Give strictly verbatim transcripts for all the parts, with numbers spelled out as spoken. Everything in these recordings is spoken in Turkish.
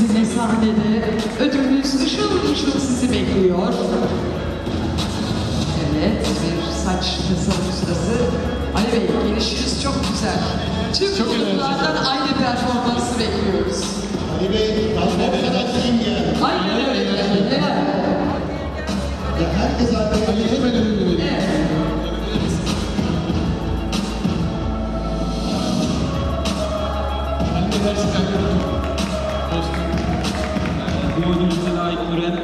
bizimle sahnede. Ödülünüz ışıl ışıl sizi bekliyor. Evet, bir saç tasarım ustası. Ali Bey, gelişiniz çok güzel. Tüm gruplardan aynı performansı bekliyoruz. Ali Bey, kalmak kadar değil mi yani? Aynen öyle. Ya herkes artık Ali Bey'in bu oyunumuza layık gören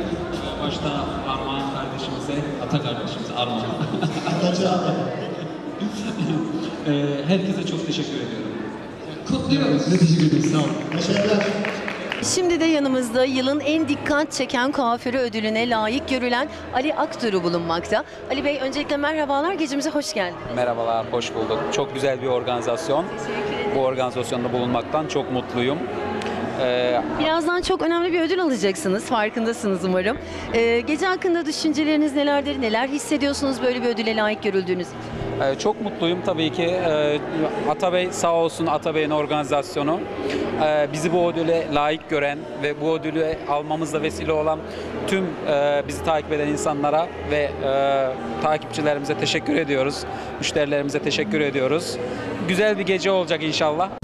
başta Armağan kardeşimize, Ata kardeşimize, Armağan. Ata Çağlayan. Herkese çok teşekkür ediyorum. Kutluyoruz. Ne teşekkür ederiz. Sağ olun. Teşekkürler. Şimdi de yanımızda yılın en dikkat çeken kuaförü ödülüne layık görülen Ali Akduru bulunmakta. Ali Bey, öncelikle merhabalar, gecemize hoş geldiniz. Merhabalar, hoş bulduk. Çok güzel bir organizasyon. Bu organizasyonda bulunmaktan çok mutluyum. Ee, Birazdan çok önemli bir ödül alacaksınız, farkındasınız umarım. Ee, gece hakkında düşünceleriniz nelerdir, neler hissediyorsunuz böyle bir ödüle layık görüldüğünüz? Ee, çok mutluyum tabii ki. Ee, Ata Bey sağ olsun, Ata Bey'in organizasyonu. Ee, bizi bu ödüle layık gören ve bu ödülü almamızda vesile olan tüm e, bizi takip eden insanlara ve e, takipçilerimize teşekkür ediyoruz. Müşterilerimize teşekkür ediyoruz. Güzel bir gece olacak inşallah.